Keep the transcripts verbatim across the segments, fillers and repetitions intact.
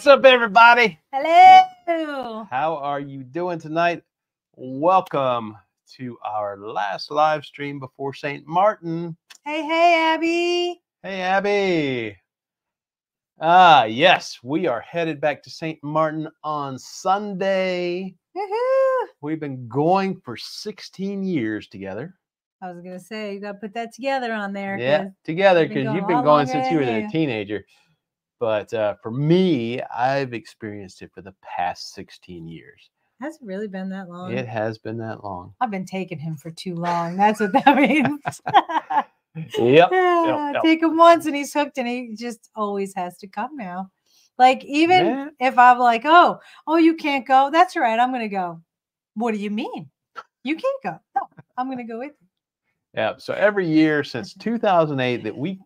What's up, everybody? Hello. How are you doing tonight? Welcome to our last live stream before Saint Martin. Hey, hey, Abby. Hey, Abby. Ah, yes, we are headed back to Saint Martin on Sunday. Woohoo! We've been going for sixteen years together. I was going to say, you got to put that together on there. Yeah, together, because you've been going since you were a teenager. But uh, for me, I've experienced it for the past sixteen years. Has it really been that long? It has been that long. I've been taking him for too long. That's what that means. Yep. Yeah, yep. Take him once and he's hooked, and he just always has to come now. Like, even yeah. if I'm like, oh, oh, you can't go. That's all right. I'm going to go. What do you mean? You can't go. No, I'm going to go with you. Yeah. So every year since two thousand eight that we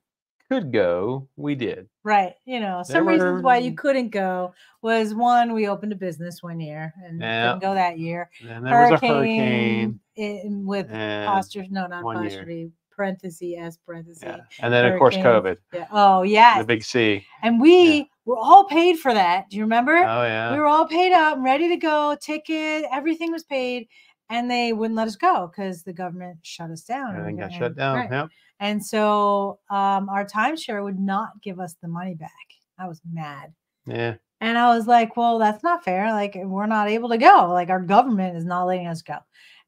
could go, we did. Right. You know, some were... reasons why you couldn't go was, one, we opened a business one year and yeah. didn't go that year. And there hurricane, was a hurricane. In, with apostrophe, no, not apostrophe, parenthesis, S parenthesis. Yeah. And then, hurricane. Of course, COVID. Yeah. Oh, yeah. The big C. And we yeah. were all paid for that. Do you remember? Oh, yeah. We were all paid up, ready to go, ticket, everything was paid. And they wouldn't let us go because the government shut us down. Everything got shut down. Right. Yep. And so um, our timeshare would not give us the money back. I was mad. Yeah. And I was like, well, that's not fair. Like, we're not able to go. Like, our government is not letting us go.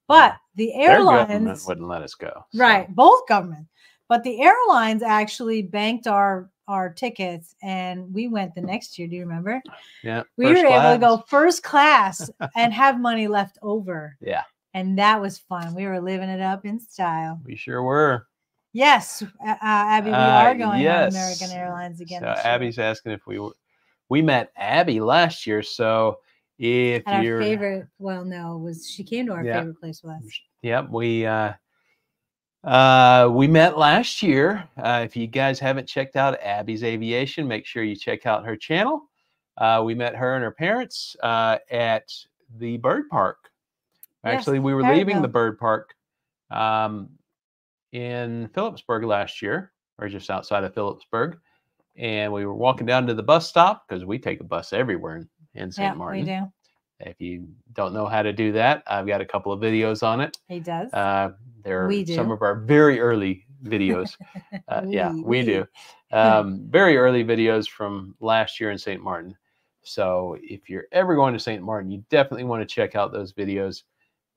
But the airlines. Their government wouldn't let us go. So. Right. Both governments. But the airlines actually banked our our tickets, and we went the next year. Do you remember? Yeah. We were class. able to go first class and have money left over. Yeah. And that was fun. We were living it up in style. We sure were. Yes. Uh, Abby, we uh, are going yes. on American Airlines again. So Abby's asking if we were, we met Abby last year. So if At you're. Our favorite, well, no, was she came to our yeah. favorite place with us. Yep. We, uh, Uh, we met last year. Uh, if you guys haven't checked out Abby's Aviation, make sure you check out her channel. Uh, we met her and her parents uh, at the bird park. Actually, yes, we were leaving the bird park um, in Phillipsburg last year, or just outside of Phillipsburg. And we were walking down to the bus stop, because we take a bus everywhere in, in Saint yeah, Martin. Yeah, we do. If you don't know how to do that, I've got a couple of videos on it. He does. Uh, there are some of our very early videos. Uh, we, yeah, we do. Um, very early videos from last year in Saint Martin. So if you're ever going to Saint Martin, you definitely want to check out those videos,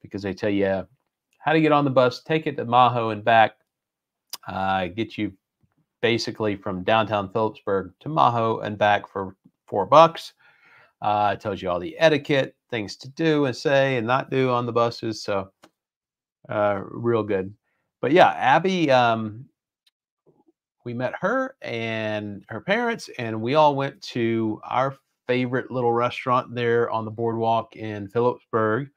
because they tell you how to get on the bus, take it to Maho and back, uh, get you basically from downtown Phillipsburg to Maho and back for four bucks. Uh, it tells you all the etiquette, things to do and say and not do on the buses. So uh, real good. But yeah, Abby, um, we met her and her parents, and we all went to our favorite little restaurant there on the boardwalk in Phillipsburg,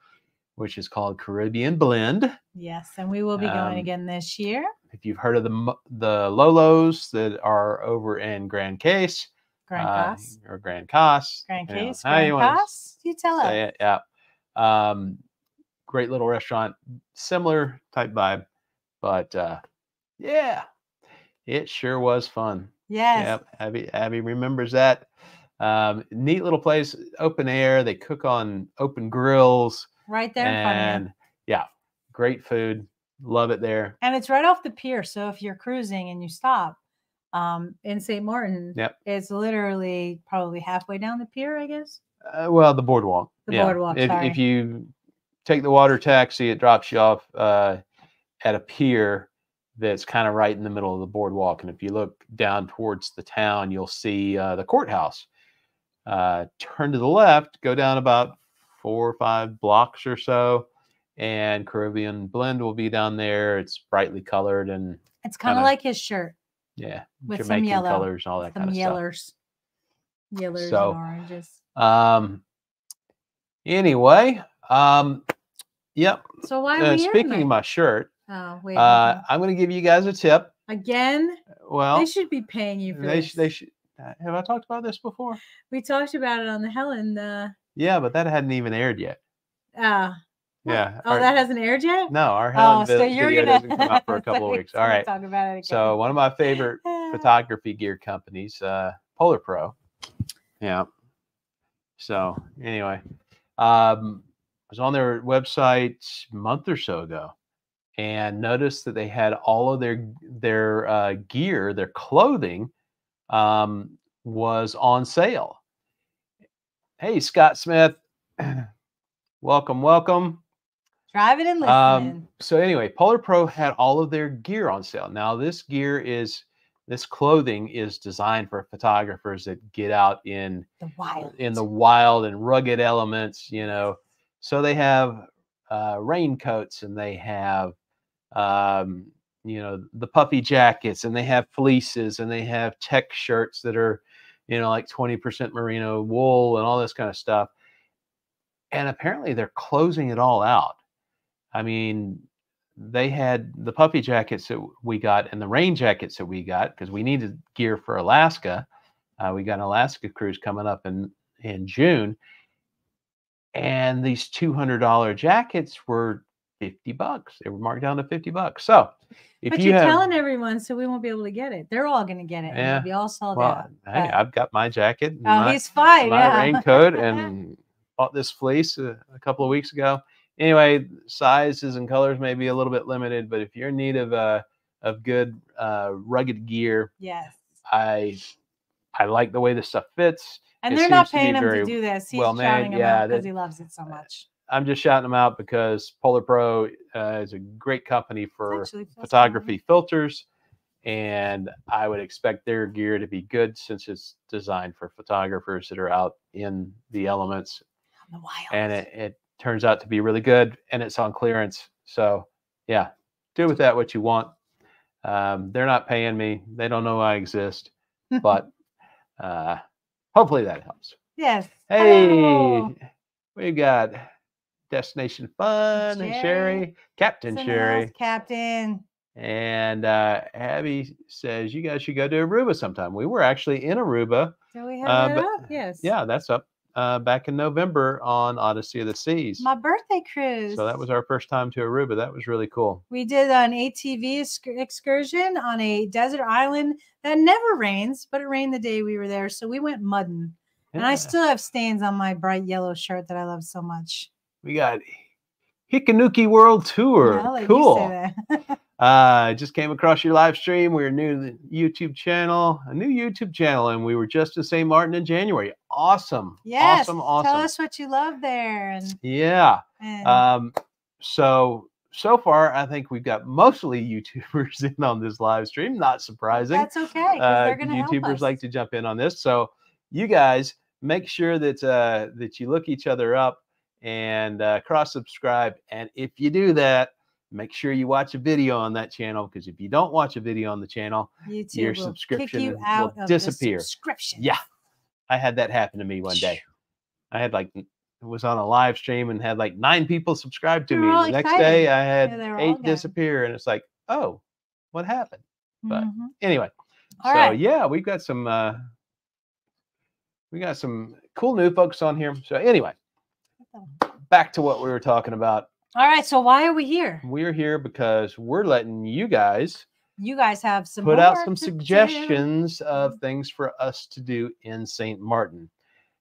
which is called Caribbean Blend. Yes, and we will be going um, again this year. If you've heard of the, the Lolos that are over in Grand Case. Grand Case. Uh, or Grand Case. Grand Case. Grand you Case. You tell us. Yeah. Um, great little restaurant. Similar type vibe. But uh, yeah, it sure was fun. Yes. Yep. Abby, Abby remembers that. Um, neat little place. Open air. They cook on open grills. Right there. And in front of you. Yeah. Great food. Love it there. And it's right off the pier. So if you're cruising and you stop, Um, in Saint Martin, yep. it's literally probably halfway down the pier, I guess. Uh, well, the boardwalk. The yeah. boardwalk. If, sorry. if you take the water taxi, it drops you off uh, at a pier that's kind of right in the middle of the boardwalk. And if you look down towards the town, you'll see uh, the courthouse. Uh, turn to the left, go down about four or five blocks or so, and Caribbean Blend will be down there. It's brightly colored, and it's kind of like his shirt. Yeah, with Jamaican some yellow colors and all that kind of yellers. stuff. Yellers, so, and oranges. Um. Anyway, um, yep. So why are uh, we speaking here of my shirt? Oh wait. Uh, I'm going to give you guys a tip again. Well, they should be paying you for they this. Sh they should. Have I talked about this before? We talked about it on the Helen. Uh... Yeah, but that hadn't even aired yet. Ah. Uh, yeah. Oh, our, that hasn't aired yet? No, our Helen oh, so you're video gonna... doesn't come out for a couple of weeks. All right. Talk about it again. So one of my favorite photography gear companies, uh, Polar Pro. Yeah. So anyway, um, I was on their website a month or so ago and noticed that they had all of their their uh, gear, their clothing um, was on sale. Hey, Scott Smith. Welcome, welcome. Driving and listening. Um, so anyway, Polar Pro had all of their gear on sale. Now this gear is, this clothing is designed for photographers that get out in the wild, in the wild and rugged elements, you know. So they have uh, raincoats, and they have, um, you know, the puffy jackets, and they have fleeces, and they have tech shirts that are, you know, like twenty percent merino wool and all this kind of stuff. And apparently they're closing it all out. I mean, they had the puffy jackets that we got and the rain jackets that we got because we needed gear for Alaska. Uh, we got an Alaska cruise coming up in, in June. And these two hundred dollar jackets were fifty bucks. They were marked down to fifty bucks. So if but you you're have, telling everyone, so we won't be able to get it. They're all going to get it. Yeah. It'll be all sold well, out. Hey, but, I've got my jacket. And oh, my, he's fine. My yeah. raincoat and... bought this fleece a, a couple of weeks ago. Anyway, sizes and colors may be a little bit limited, but if you're in need of uh, of good uh, rugged gear, yes, I I like the way this stuff fits. And it they're not paying him to do this. He's well, shouting man, him yeah, out because he loves it so much. I'm just shouting him out because Polar Pro uh, is a great company for photography fun. filters, and I would expect their gear to be good since it's designed for photographers that are out in the elements. The wild. And it, it turns out to be really good, and it's on clearance. So yeah, do with that what you want. Um, they're not paying me. They don't know I exist, but uh, hopefully that helps. Yes. Hey, hello. We've got Destination Fun Sherry. and Sherry, Captain Someone Sherry. Else, Captain. And uh, Abby says, you guys should go to Aruba sometime. We were actually in Aruba. So we have uh, that but, up? Yes. Yeah, that's up. Uh, back in November on Odyssey of the Seas. My birthday cruise. So that was our first time to Aruba. That was really cool. We did an A T V excursion on a desert island that never rains, but it rained the day we were there. So we went mudding. Yeah. And I still have stains on my bright yellow shirt that I love so much. We got Hikanuki World Tour. Yeah, I'll let cool. you say that. uh, just came across your live stream. We were new YouTube channel, a new YouTube channel, and we were just in Saint Martin in January. Awesome. Yes. Awesome. Awesome. Tell us what you love there. And, yeah. And... Um, so, so far, I think we've got mostly YouTubers in on this live stream. Not surprising. That's okay. Uh, they're gonna YouTubers help us. like to jump in on this. So you guys make sure that, uh, that you look each other up and uh, cross-subscribe. And if you do that, make sure you watch a video on that channel, because if you don't watch a video on the channel, YouTube your will subscription kick you out will of disappear. The subscription. Yeah. I had that happen to me one day. I had like, was on a live stream and had like nine people subscribe to You're me. The excited. next day I had yeah, eight disappear, and it's like, oh, what happened? But mm-hmm. anyway, all so right. yeah, we've got some, uh, we got some cool new folks on here. So anyway, back to what we were talking about. All right, so why are we here? We're here because we're letting you guys you guys have some put out some suggestions do. of things for us to do in Saint Martin.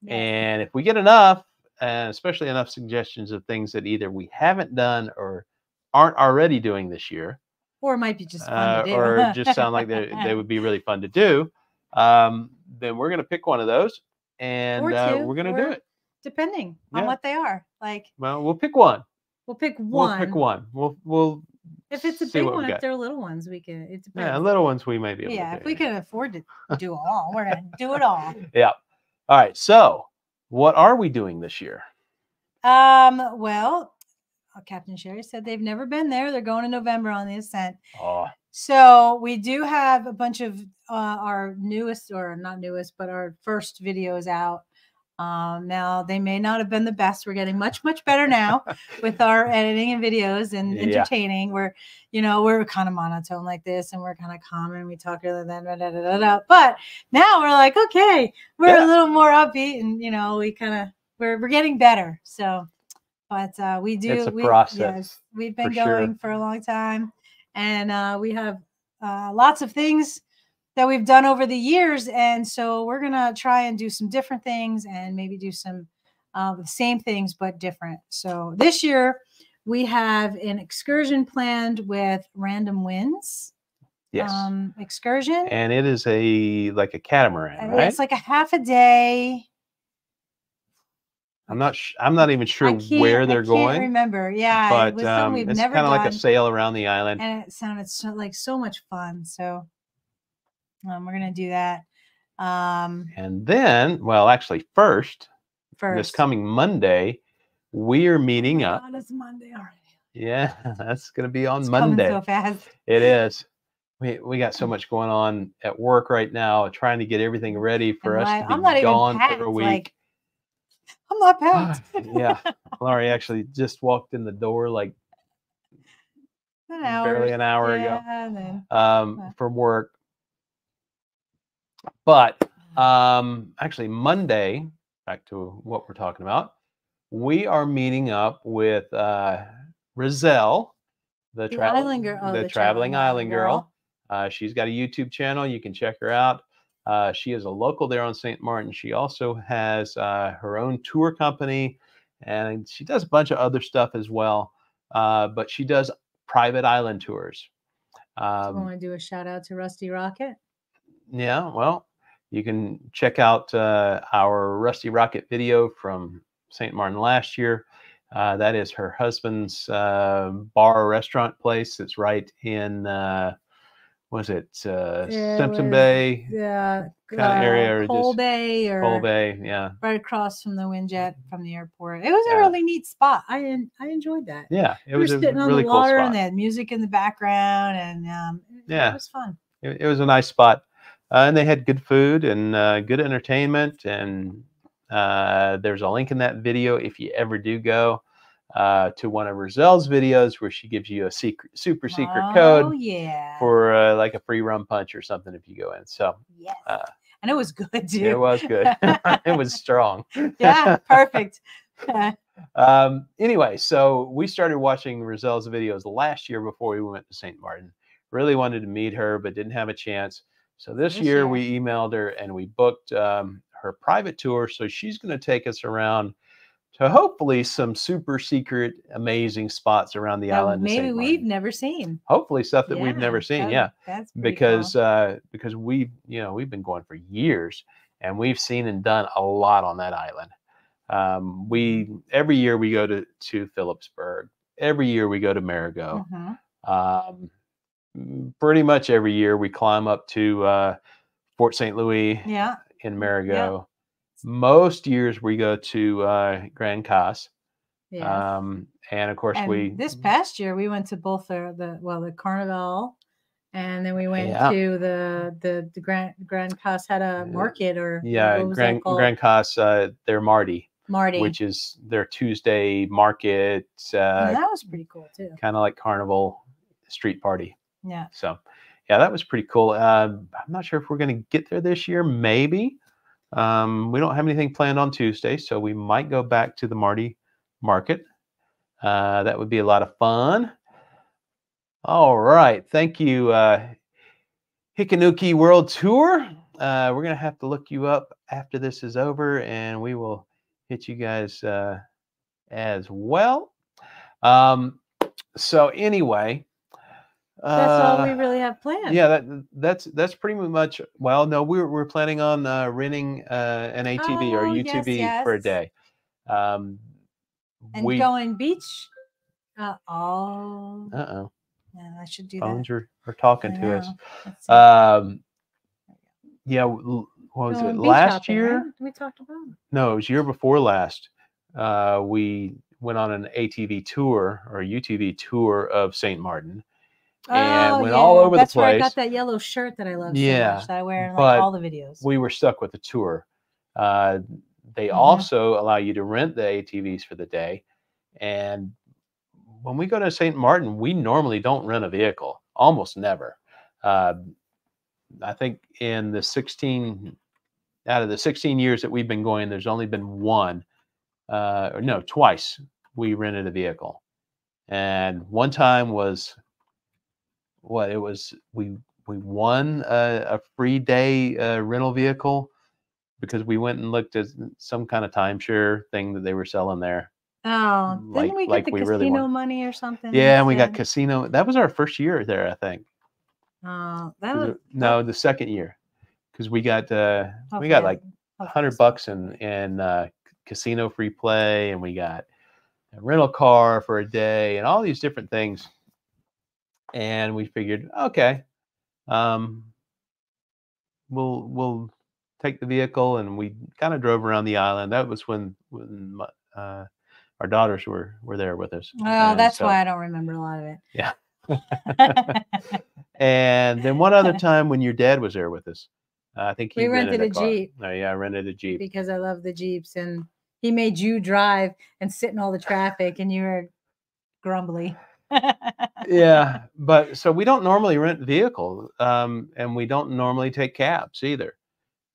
Yeah. And if we get enough, and especially enough suggestions of things that either we haven't done or aren't already doing this year, or might be just fun uh, to do. or just sound like they, they would be really fun to do, um, then we're going to pick one of those, and two, uh, we're going to do it. Depending on yeah. what they are. Like, well, we'll pick one. We'll pick one. We'll pick one. We'll we'll if it's a big one, if they're little ones, we can it's yeah, little ones we may be able yeah, to do. Yeah, if we can afford to do it all, we're gonna do it all. Yeah. All right. So what are we doing this year? Um, well, Captain Sherry said they've never been there. They're going in November on the Ascent. Oh. So we do have a bunch of uh, our newest or not newest, but our first videos out. Um, now they may not have been the best. We're getting much, much better now with our editing and videos and yeah. entertaining. We're, you know, we're kind of monotone like this, and we're kind of calm, and we talk other than da, da, da, da, da. But now we're like, okay, we're yeah. a little more upbeat, and you know, we kind of we're we're getting better. So, but uh, we do. It's a we, process. Yes, we've been for going sure. for a long time, and uh, we have uh, lots of things that we've done over the years. And so we're going to try and do some different things and maybe do some uh, the same things, but different. So this year we have an excursion planned with Random Winds. Yes. Um, excursion. And it is a, like a catamaran, right? It's like a half a day. I'm not, sh I'm not even sure where they're I can't going. Remember. Yeah. But it was um, we've it's kind of like a sail around the island. And it sounded so, like so much fun. So um, we're going to do that. Um, and then, well, actually first, first, this coming Monday, we are meeting up. Oh, that's Monday already. Yeah. That's going to be on it's Monday. So fast. It is. We, we got so much going on at work right now, trying to get everything ready for I'm us like, to be I'm not gone even packed, for a week. Like, I'm not packed. Yeah. Laurie actually just walked in the door like an hour, barely an hour yeah, ago no. um, from work. But um, actually Monday, back to what we're talking about, we are meeting up with uh, Rizelle, the, the, travel, oh, the, the traveling island girl. girl. Uh, she's got a YouTube channel. You can check her out. Uh, she is a local there on Saint Martin. She also has uh, her own tour company, and she does a bunch of other stuff as well. Uh, but she does private island tours. Um, do you want to do a shout out to Rusty Rocket? Yeah, well, you can check out uh, our Rusty Rocket video from Saint Martin last year. Uh, that is her husband's uh, bar or restaurant place. It's right in... Uh, was it uh, it Simpson was, Bay? Yeah, kind uh, of area, or Cole Bay, or Cole Bay, yeah, right across from the Windjet from the airport. It was yeah. a really neat spot. I I enjoyed that. Yeah, it we was were sitting a on really the water, cool and they had music in the background, and um, it, yeah, it was fun. It, it was a nice spot, uh, and they had good food and uh, good entertainment. And uh, there's a link in that video if you ever do go. Uh, to one of Rizelle's videos where she gives you a secret, super secret oh, code yeah. for uh, like a free rum punch or something if you go in. So, yes. uh, and it was good, dude. It was good. It was strong. Yeah, perfect. um, anyway, so we started watching Rizelle's videos last year before we went to Saint Martin. Really wanted to meet her, but didn't have a chance. So this, this year, year we emailed her and we booked um, her private tour. So she's going to take us around. So hopefully some super secret, amazing spots around the um, island. Maybe we've never seen. Hopefully stuff that yeah, we've never seen. That, yeah. That's because, cool. uh, because we've, you know, we've been going for years and we've seen and done a lot on that island. Um, we, every year we go to, to Phillipsburg. Every year we go to Marigot. Mm-hmm. Um, pretty much every year we climb up to, uh, Fort Saint Louis yeah. in Marigot. Yeah. Most years we go to uh, Grand Case, yes. um, and of course and we. This past year we went to both the, the well the Carnival, and then we went yeah. to the the, the Grand Grand Case had a market or yeah what was Grand Grand Case uh, their Mardi Mardi which is their Tuesday market. Uh, well, that was pretty cool too. Kind of like Carnival street party. Yeah. So, yeah, that was pretty cool. Uh, I'm not sure if we're going to get there this year. Maybe. Um, we don't have anything planned on Tuesday, so we might go back to the Mardi market. Uh, that would be a lot of fun. All right. Thank you, uh, Hikanuki World Tour. Uh, we're going to have to look you up after this is over, and we will hit you guys uh, as well. Um, so anyway... That's all we really have planned. Yeah, that, that's that's pretty much. Well, no, we're we're planning on uh, renting uh, an A T V oh, or U T V yes, yes. for a day, um, and we, going beach. Uh oh. Uh oh. Yeah, I should do Bones that. Are, are talking to us. Um, yeah. What was going it last hopping, year? Right? We talked about. It. No, it was year before last. Uh, we went on an A T V tour or a U T V tour of Saint Martin. And oh, went yeah. all over That's the place. That's where I got that yellow shirt that I love so yeah, much that I wear in like, all the videos. We were stuck with the tour. Uh, they mm-hmm. also allow you to rent the A T Vs for the day. And when we go to Saint Martin, we normally don't rent a vehicle. Almost never. Uh, I think in the sixteen, out of the sixteen years that we've been going, there's only been one, uh, or no, twice we rented a vehicle. And one time was... What it was, we we won a, a free day uh, rental vehicle because we went and looked at some kind of timeshare thing that they were selling there. Oh, didn't like, we get like the we casino really money or something? Yeah, and we got casino. That was our first year there, I think. Oh, that was no, the second year, because we got uh, we got like a hundred bucks in in uh, casino free play, and we got a rental car for a day, and all these different things. And we figured, okay, um, we'll we'll take the vehicle, and we kind of drove around the island. That was when when my, uh, our daughters were were there with us. Oh, and that's so, why I don't remember a lot of it. Yeah. And then one other time when your dad was there with us, uh, I think he we rented, rented a, a Jeep. Oh yeah, I rented a Jeep because I love the Jeeps, and he made you drive and sit in all the traffic, and you were grumbly. Yeah, but so we don't normally rent vehicles, um, and we don't normally take cabs either.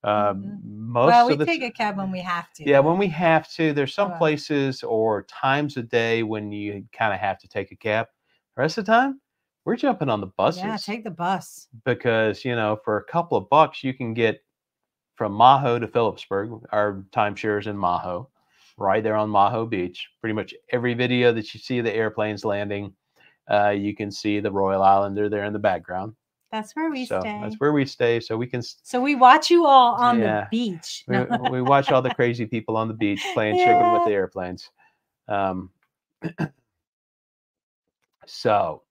Uh, mm-hmm. Most well, we of the take a cab when we have to. Yeah, when we have to. There's some oh. places or times of day when you kind of have to take a cab. The rest of the time, we're jumping on the buses. Yeah, take the bus. Because, you know, for a couple of bucks, you can get from Maho to Phillipsburg. Our timeshare's in Maho, right there on Maho Beach. Pretty much every video that you see of the airplanes landing, uh, you can see the Royal Islander there in the background. That's where we so stay. That's where we stay. So we can. So we watch you all on yeah, the beach. we, we watch all the crazy people on the beach playing yeah. chicken with the airplanes. Um, so.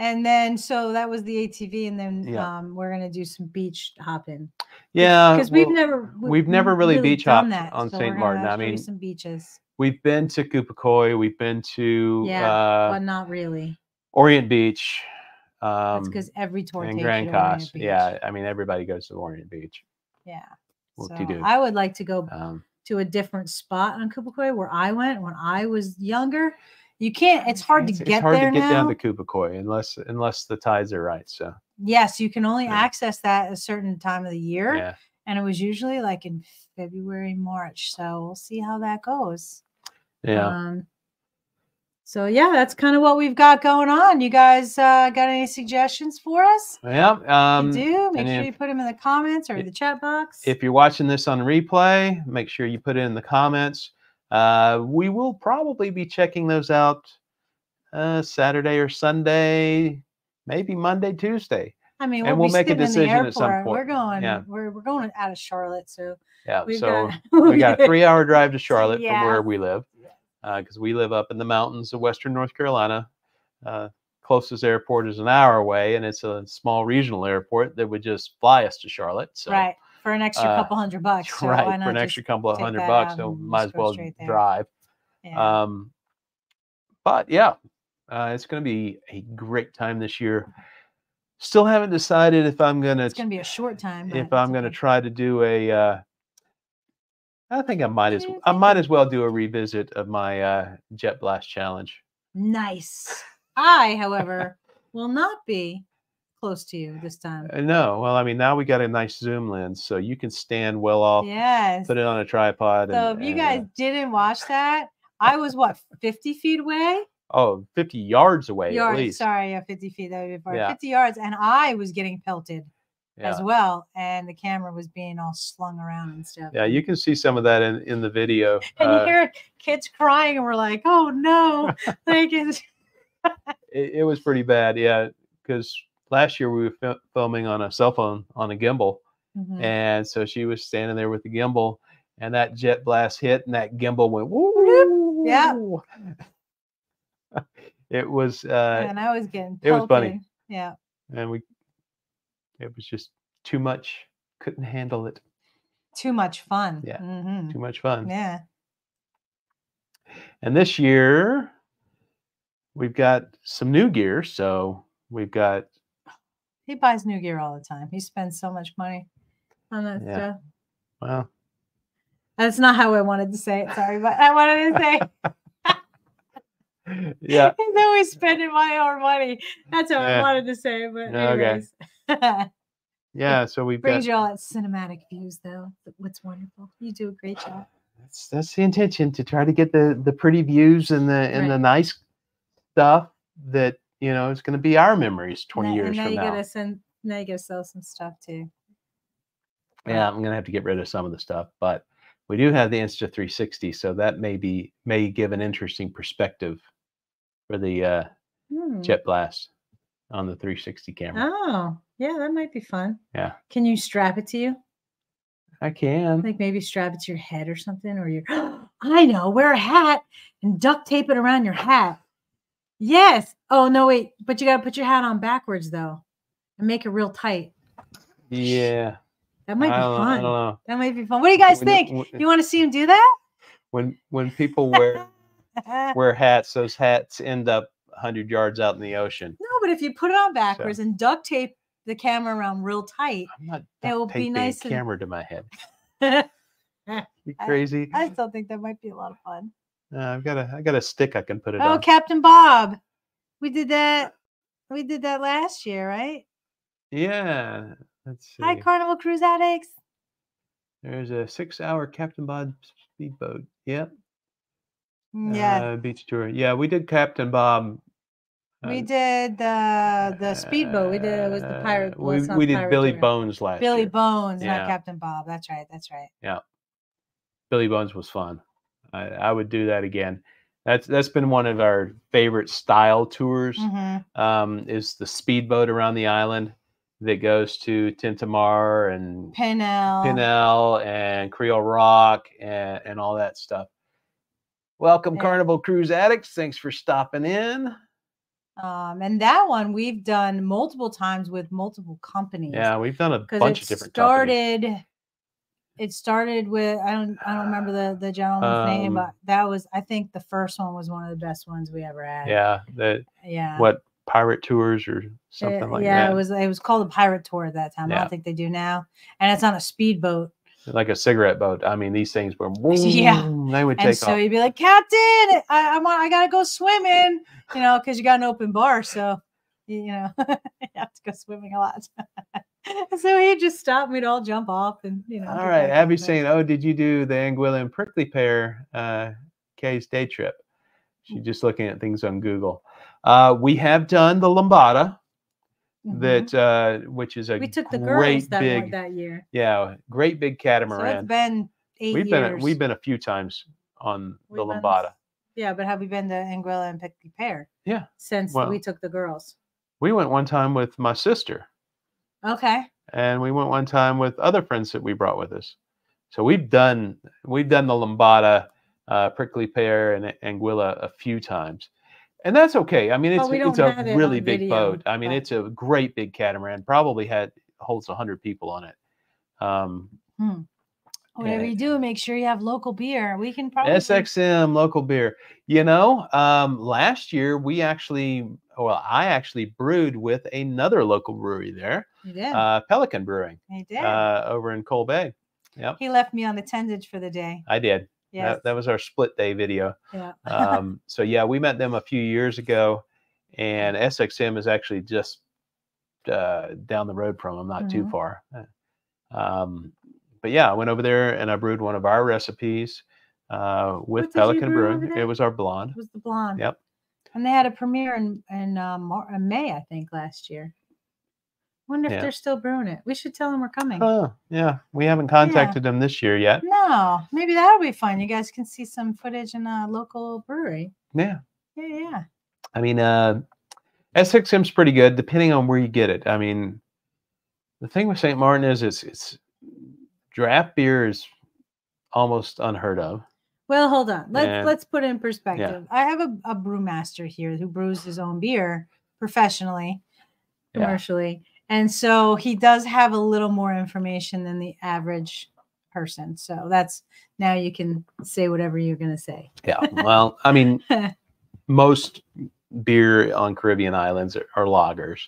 And then, so that was the A T V, and then yeah. um, we're gonna do some beach hopping. Yeah, because we've well, never we've, we've never really, really beach hopped that, on so Saint Martin. I mean, some beaches. We've been to Cupecoy. We've been to yeah, uh, but not really Orient Beach. Um, That's because every tour and takes Grand Case. Yeah, I mean, everybody goes to Orient Beach. Yeah, what so do you do? I would like to go um, to a different spot on Cupecoy where I went when I was younger. You can't, it's hard to it's, get it's hard there to get now. down to Cupecoy unless, unless the tides are right. So yes, you can only yeah. access that at a certain time of the year. Yeah. And it was usually like in February, March. So we'll see how that goes. Yeah. Um, so yeah, that's kind of what we've got going on. You guys uh, got any suggestions for us? Yeah. Um, you do. Make sure if, you put them in the comments or if, the chat box. If you're watching this on replay, make sure you put it in the comments. Uh, we will probably be checking those out uh, Saturday or Sunday, maybe Monday, Tuesday. I mean, we'll, and we'll make a decision at some point. We're going, yeah. we're we're going out of Charlotte, so yeah. So got, we got a three-hour drive to Charlotte yeah. from where we live, because uh, we live up in the mountains of Western North Carolina. Uh, closest airport is an hour away, and it's a small regional airport that would just fly us to Charlotte. So. Right. For an extra couple hundred bucks. Uh, so right. Why not for an extra couple of hundred bucks. So might as well drive. Yeah. Um, but yeah, uh, it's going to be a great time this year. Still haven't decided if I'm going to, it's going to be a short time. If I'm going to try to do a, uh, I think I might as I might as well do a revisit of my, uh, Jet Blast Challenge. Nice. I, however, will not be close to you this time. No, well, I mean, now we got a nice zoom lens, so you can stand well off. Yes. Put it on a tripod. So and, if you and, guys uh, didn't watch that, I was what fifty feet away. Oh, fifty yards away. Yards, at least. Sorry, yeah, fifty feet. That would be far. Yeah. Fifty yards, and I was getting pelted yeah. as well, and the camera was being all slung around and stuff. Yeah, you can see some of that in in the video. And uh, you hear kids crying, and we're like, "Oh no!" Like it's it, it was pretty bad, yeah, because. Last year, we were filming on a cell phone on a gimbal. Mm-hmm. And so she was standing there with the gimbal, and that jet blast hit, and that gimbal went, woo! Yeah. It was, uh, and I was getting, pelted. It was funny. Yeah. And we, it was just too much, couldn't handle it. Too much fun. Yeah. Mm-hmm. Too much fun. Yeah. And this year, we've got some new gear. So we've got, he buys new gear all the time. He spends so much money on that yeah. stuff. Wow. That's not how I wanted to say it. Sorry, but I wanted to say. Yeah. He's always spending my own money. That's how yeah. I wanted to say it. But anyways. Okay. Yeah. So we brings got... you all that cinematic views, though. What's wonderful. You do a great job. That's that's the intention, to try to get the the pretty views and the and right. the nice stuff that you know, it's going to be our memories twenty now, years now from you now. Gotta send, now you got to sell some stuff too. Yeah, I'm going to have to get rid of some of the stuff, but we do have the Insta three sixty, so that may be may give an interesting perspective for the uh, hmm. Jet Blast on the three sixty camera. Oh, yeah, that might be fun. Yeah. Can you strap it to you? I can. Like maybe strap it to your head or something, or your, I know, wear a hat and duct tape it around your hat. Yes. Oh, no, wait, but you got to put your hat on backwards, though, and make it real tight. Yeah. That might be I fun. I don't know. That might be fun. What do you guys when, think? When, you want to see him do that? When when people wear wear hats, those hats end up a hundred yards out in the ocean. No, but if you put it on backwards so. and duct tape the camera around real tight, I'm not it will be nice. And... camera to my head. You crazy? I, I still think that might be a lot of fun. Uh, I've got a I got a stick I can put it oh, on. Oh, Captain Bob, we did that. We did that last year, right? Yeah. Let's see. Hi, Carnival Cruise Addicts. There's a six hour Captain Bob speedboat. Yep. Yeah. Uh, beach tour. Yeah, we did Captain Bob. Uh, we did the the speedboat. We did it was the pirate. Well, we we did pirate Billy tour. Bones last. Billy year. Bones, yeah. Not Captain Bob. That's right. That's right. Yeah. Billy Bones was fun. I, I would do that again. That's that's been one of our favorite style tours. Mm-hmm. Um, is the speedboat around the island. That goes to Tintamar and Pinnell, Pinnell and Creole Rock and, and all that stuff. Welcome, yeah. Carnival Cruise Addicts. Thanks for stopping in. Um, and that one we've done multiple times with multiple companies. Yeah, we've done a bunch of different started, companies. It started with, I don't I don't remember the, the gentleman's um, name, but that was, I think the first one was one of the best ones we ever had. Yeah. The, yeah. What? Pirate Tours or something it, like yeah, that. Yeah, it was it was called a pirate tour at that time. Yeah. I don't think they do now. And it's on a speedboat. Like a cigarette boat. I mean, these things were yeah. They would and take so off. So you'd be like, Captain, I I'm on, I gotta go swimming, you know, because you got an open bar, so you know you have to go swimming a lot. So he'd just stop, we'd all jump off and you know. All right, Abby's saying, oh, did you do the Anguilla and Prickly Pear uh Kay's day trip? She's just looking at things on Google. Uh, we have done the Lombada, mm-hmm. that uh, which is a we took the great girls that big that year. Yeah, great big catamaran. So it's been eight we've years. Been a, we've been a few times on we've the Lombada. Been, yeah, but have we been to Anguilla and Prickly Pear? Yeah, since well, we took the girls. We went one time with my sister. Okay. And we went one time with other friends that we brought with us. So we've done we've done the Lombada, uh, Prickly Pear, and Anguilla a few times. And that's okay. I mean, it's oh, it's a really big video, boat. I mean, but... it's a great big catamaran. Probably had holds a hundred people on it. Um, hmm. Whatever you do, make sure you have local beer. We can probably S X M local beer. You know, um, last year we actually, well, I actually brewed with another local brewery there. You did. Uh, Pelican Brewing. I did. Uh, over in Cole Bay. Yep. He left me on attendance for the day. I did. Yeah, that, that was our split day video. Yeah. um, so yeah, we met them a few years ago, and S X M is actually just uh, down the road from them, not mm-hmm. too far. Um, but yeah, I went over there and I brewed one of our recipes uh, with Pelican Brewing. It was our blonde. It was the blonde. Yep. And they had a premiere in in, um, in May, I think, last year. Wonder if yeah. they're still brewing it. We should tell them we're coming. Oh, yeah. We haven't contacted yeah. them this year yet. No. Maybe that'll be fun. You guys can see some footage in a local brewery. Yeah. Yeah, yeah. I mean, uh, S X M's pretty good, depending on where you get it. I mean, the thing with Saint Martin is it's, it's draft beer is almost unheard of. Well, hold on. Let's, and, let's put it in perspective. Yeah. I have a, a brewmaster here who brews his own beer professionally, commercially. Yeah. And so he does have a little more information than the average person. So that's now you can say whatever you're going to say. Yeah. Well, I mean, most beer on Caribbean islands are, are lagers.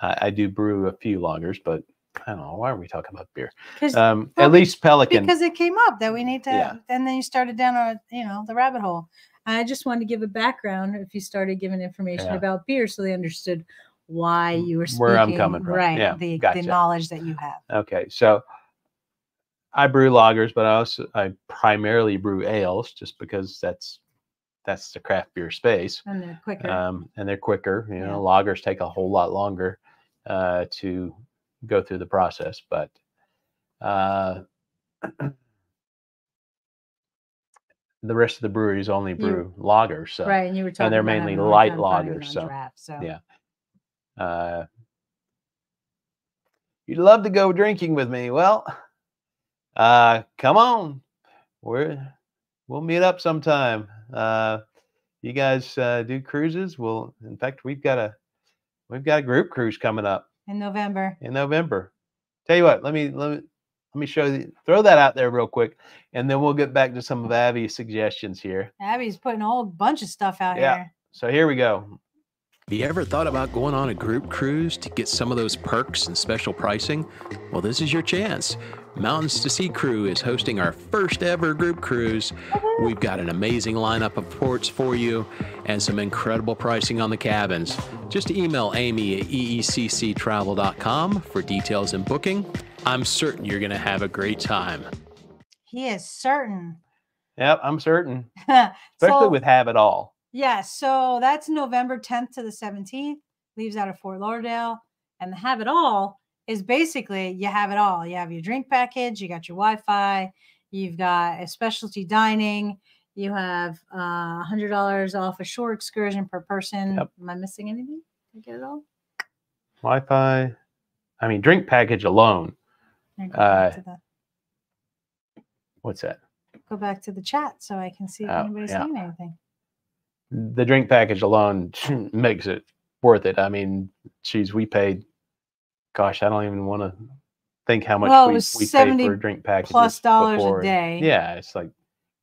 Uh, I do brew a few lagers, but I don't know. Why are we talking about beer? Um, well, at least Pelican. Because it came up that we need to. Yeah. And then you started down our, you know, the rabbit hole. I just wanted to give a background if you started giving information yeah. about beer so they understood why you were speaking, where I'm coming from, right? Yeah, the, gotcha. The knowledge that you have. Okay, so I brew lagers, but I also I primarily brew ales, just because that's that's the craft beer space. And they're quicker. Um, and they're quicker. You yeah. know, lagers take a whole lot longer uh, to go through the process. But uh, the rest of the breweries only brew you, lagers. So. Right. And you were talking and they're about mainly light lagers. So. Draft, so, yeah. Uh, you'd love to go drinking with me. Well, uh, come on. We're, we'll meet up sometime. Uh, you guys uh, do cruises. Well, in fact, we've got a we've got a group cruise coming up in November. In November, tell you what, let me let me let me show you. Throw that out there real quick, and then we'll get back to some of Abby's suggestions here. Abby's putting a whole bunch of stuff out yeah. here. So here we go. Have you ever thought about going on a group cruise to get some of those perks and special pricing? Well, this is your chance. Mountains to Sea Crew is hosting our first ever group cruise. We've got an amazing lineup of ports for you and some incredible pricing on the cabins. Just email Amy at E E C C travel dot com for details and booking. I'm certain you're going to have a great time. He is certain. Yep, I'm certain. Especially so with Have It All. Yeah, so that's November tenth to the seventeenth, leaves out of Fort Lauderdale. And the Have It All is basically you have it all. You have your drink package, you got your Wi-Fi, you've got a specialty dining, you have uh, one hundred dollars off a shore excursion per person. Yep. Am I missing anything? Did I get it all? Wi-Fi. I mean, drink package alone. Uh, the... What's that? Go back to the chat so I can see if oh, anybody's yeah. saying anything. The drink package alone makes it worth it. I mean, geez, we paid, gosh, I don't even want to think how much well, we, we paid for a drink package. Plus dollars before. a day. Yeah, it's like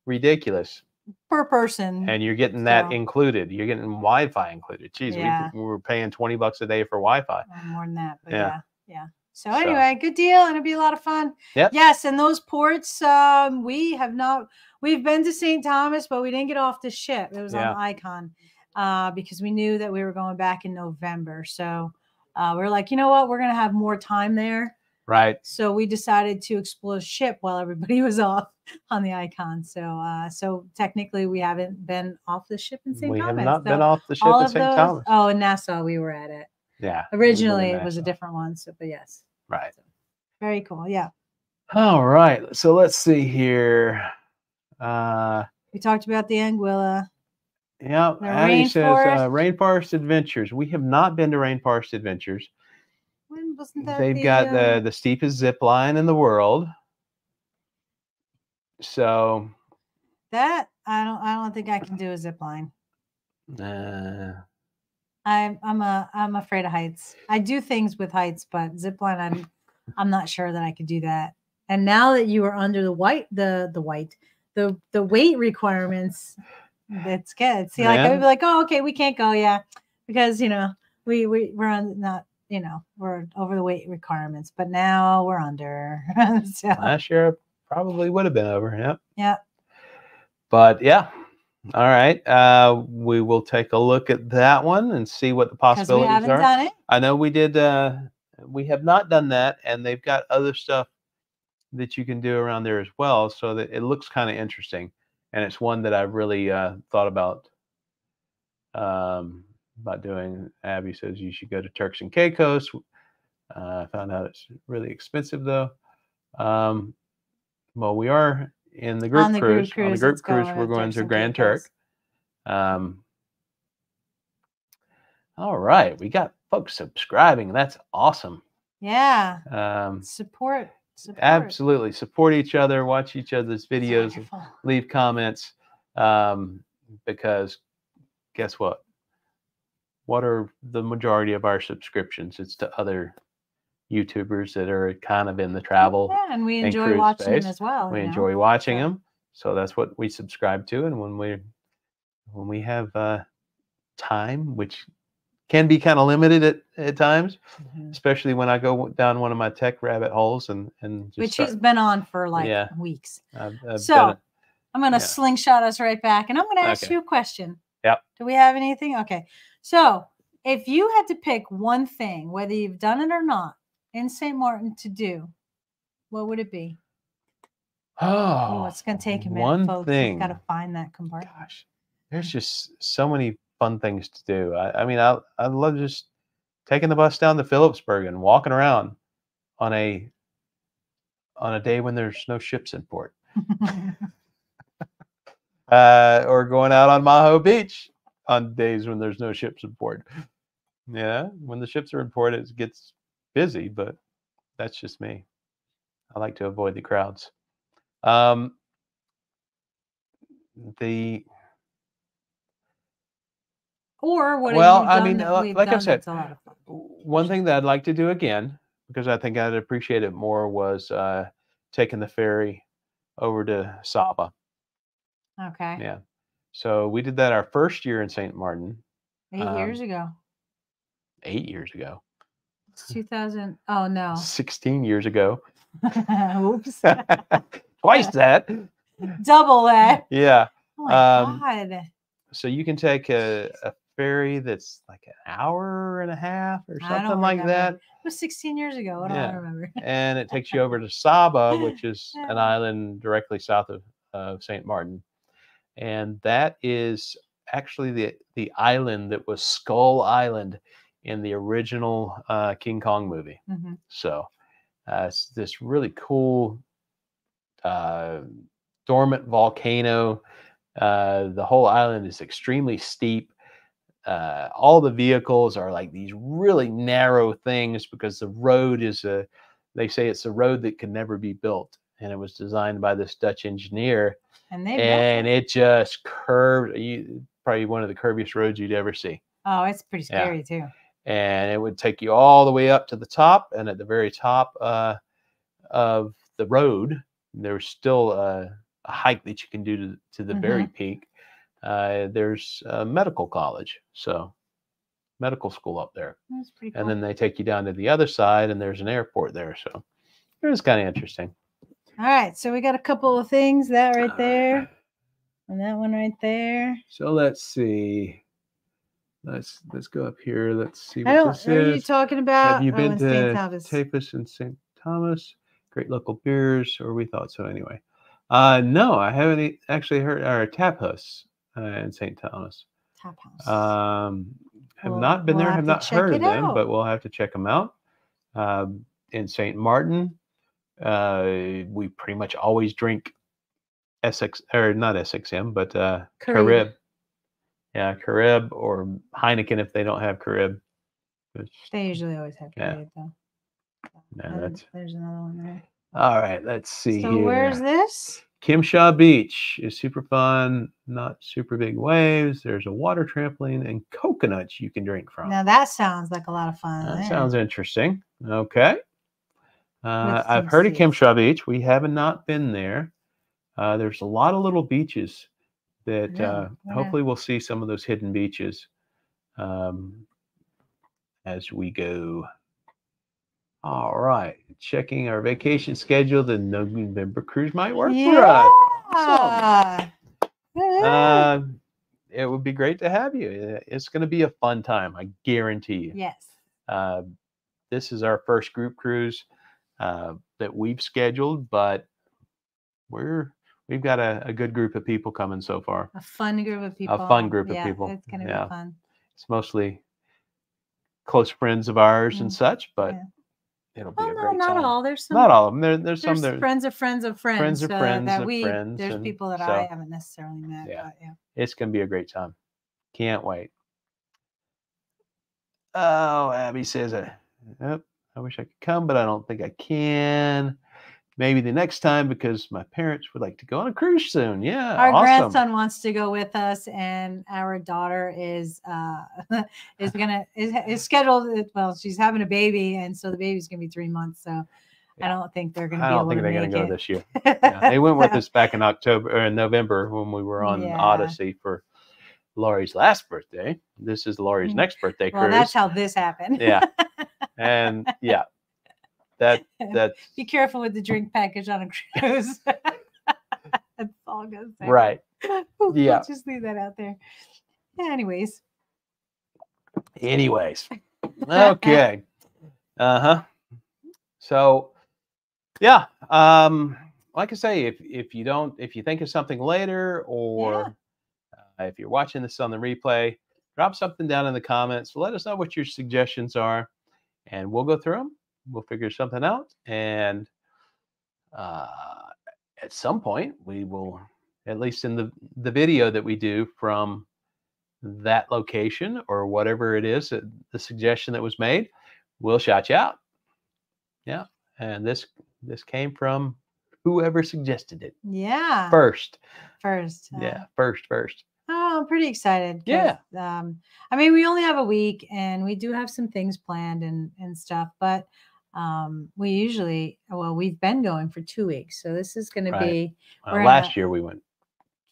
ridiculous. Per person. And you're getting that so. included. You're getting Wi-Fi included. Geez, yeah. we, we were paying twenty bucks a day for Wi-Fi. Well, more than that, but yeah. yeah. yeah. So anyway, so. good deal. It'll be a lot of fun. Yep. Yes, and those ports, um, we have not... We've been to Saint Thomas, but we didn't get off the ship. It was yeah. on Icon uh, because we knew that we were going back in November. So uh, we we're like, you know what? We're going to have more time there. Right. So we decided to explore ship while everybody was off on the Icon. So uh, so technically we haven't been off the ship in Saint Thomas. We have not so been off the ship in Saint Thomas. Oh, in Nassau we were at it. Yeah. Originally it was a different one. So, but yes. Right. So, very cool. Yeah. All right. So let's see here. Uh, we talked about the Anguilla. Yeah, Abby says uh, Rainforest Adventures. We have not been to Rainforest Adventures. When wasn't that? They've the, got uh, the the steepest zip line in the world. So that I don't I don't think I can do a zip line. Uh, I'm I'm a I'm afraid of heights. I do things with heights, but zip line I'm I'm not sure that I could do that. And now that you are under the white the the white. The the weight requirements, that's good. See, like yeah. I would be like, oh, okay, we can't go, yeah, because you know we we we're on not you know we're over the weight requirements, but now we're under. So. Last year probably would have been over, yeah. Yeah. But yeah, all right. Uh, we will take a look at that one and see what the possibilities we haven't are. Done it. I know we did. Uh, we have not done that, and they've got other stuff that you can do around there as well, so that it looks kind of interesting, and it's one that I really uh, thought about um, about doing. Abby says you should go to Turks and Caicos. I uh, found out it's really expensive though. Um, well, we are in the group on the cruise. Group cruise. On the group cruise, go we're going to Grand Turk. Um, all right, we got folks subscribing. That's awesome. Yeah. Um, Support. Support. Absolutely support each other, watch each other's videos, leave comments, um, because guess what? What are the majority of our subscriptions? It's to other YouTubers that are kind of in the travel yeah, and we enjoy and watching space. them as well. We enjoy know? watching yeah. them, so that's what we subscribe to. And when we when we have uh, time, which can be kind of limited at, at times, mm-hmm. especially when I go down one of my tech rabbit holes and and just which start. He's been on for like yeah. weeks. I've, I've so a, I'm going to yeah. slingshot us right back, and I'm going to ask okay. you a question. Yep. Do we have anything? Okay. So if you had to pick one thing, whether you've done it or not, in Saint Martin to do, what would it be? Oh, oh it's going to take a minute. One folks. thing. Got to find that compartment. Gosh. there's just so many fun things to do. I, I mean, I, I love just taking the bus down to Phillipsburg and walking around on a on a day when there's no ships in port. Uh, or going out on Maho Beach on days when there's no ships in port. Yeah, when the ships are in port, it gets busy, but that's just me. I like to avoid the crowds. Um, the or what? Well, I mean, like I said, one thing that I'd like to do again, because I think I'd appreciate it more, was uh, taking the ferry over to Saba. Okay. Yeah. So we did that our first year in Saint Martin. Eight um, years ago. Eight years ago. It's two thousand. Oh, no. sixteen years ago. Oops. Twice that. Double that. Yeah. Oh, my um, God. So you can take a, a ferry that's like an hour and a half or something like remember. that. It was sixteen years ago. What yeah. do I remember? And it takes you over to Saba, which is an island directly south of, of Saint Martin. And that is actually the, the island that was Skull Island in the original uh, King Kong movie. Mm-hmm. So uh, it's this really cool uh, dormant volcano. Uh, the whole island is extremely steep. Uh, all the vehicles are like these really narrow things because the road is a, they say it's a road that can never be built. And it was designed by this Dutch engineer. And, they and it just curved. You, probably one of the curviest roads you'd ever see. Oh, it's pretty scary, yeah. too. And it would take you all the way up to the top. And at the very top uh, of the road, there's still a, a hike that you can do to, to the mm-hmm. very peak. Uh, there's a medical college. So medical school up there. That's pretty cool. And then they take you down to the other side and there's an airport there. So it was kind of interesting. All right, so we got a couple of things, that right there, and that one right there. So let's see. Let's let's go up here. Let's see what I don't, this what is. Are you talking about? Have you oh, been to Tapas and Saint Thomas? Great local beers, or we thought so anyway. Uh, no, I haven't actually heard. Or Tapas uh, in Saint Thomas. Tapas. Um, have well, not been we'll there. Have not heard of them, out. but we'll have to check them out. Um, in Saint Martin. Uh, we pretty much always drink S X or not S X M, but uh, Carib. Carib. Yeah, Carib or Heineken if they don't have Carib. It's, they usually always have Carib, yeah. though. No, and that's there's another one there. All right, let's see. So here. Where's this? Kimshaw Beach is super fun, not super big waves. There's a water trampoline and coconuts you can drink from. Now that sounds like a lot of fun. That there. sounds interesting. Okay. Uh, I've heard of Kimshaw Beach. We have not been there. Uh, there's a lot of little beaches that yeah, uh, yeah. hopefully we'll see some of those hidden beaches um, as we go. All right. Checking our vacation schedule. The November cruise might work yeah. for us. Awesome. Yeah. Uh, it would be great to have you. It's going to be a fun time. I guarantee you. Yes. Uh, this is our first group cruise. Uh, that we've scheduled, but we're we've got a, a good group of people coming so far. A fun group of people. A fun group yeah, of people. It's gonna yeah. be fun. It's mostly close friends of ours mm-hmm. and such, but yeah. it'll be oh, a no, great not time. all. There's some. Not all of them. There, there's, there's some. There's friends of friends of friends. Friends of uh, friends that of we, friends. There's and, people that so, I haven't necessarily met. Yeah. But, yeah, it's gonna be a great time. Can't wait. Oh, Abby says it. Yep. I wish I could come, but I don't think I can. Maybe the next time because my parents would like to go on a cruise soon. Yeah, our awesome. grandson wants to go with us, and our daughter is uh, is gonna is, is scheduled. Well, she's having a baby, and so the baby's gonna be three months. So yeah. I don't think they're gonna. I be don't able think to they're gonna go it. this year. Yeah. They went with us back in October or in November when we were on yeah. Odyssey for Laurie's last birthday. This is Laurie's next birthday cruise. Well, that's how this happened. Yeah. And yeah, that that be careful with the drink package on a cruise. That's all good. Right. Ooh, yeah. Let's just leave that out there. Anyways. Anyways. Okay. Uh huh. So, yeah. Um, like I say, if if you don't, if you think of something later, or If you're watching this on the replay, drop something down in the comments. Let us know what your suggestions are, and we'll go through them. We'll figure something out, and uh, at some point, we will, at least in the, the video that we do from that location or whatever it is, the suggestion that was made, we'll shout you out. Yeah, and this this came from whoever suggested it. Yeah. First. First. Uh, yeah, first, first. Oh, I'm pretty excited. Yeah. Um, I mean, we only have a week, and we do have some things planned and, and stuff, but um, we usually, well, we've been going for two weeks. So this is going right. to be. Well, last a, year we went.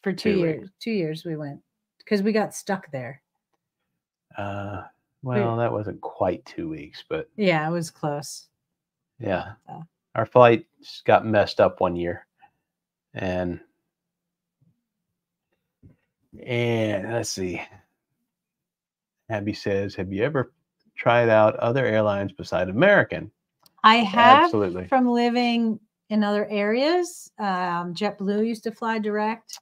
For two, two years. Weeks. Two years we went because we got stuck there. Uh, Well, we, that wasn't quite two weeks, but. Yeah, it was close. Yeah. So. Our flight got messed up one year, and and let's see. Abby says, "Have you ever tried out other airlines besides American?" I have, absolutely. From living in other areas, um, JetBlue used to fly direct,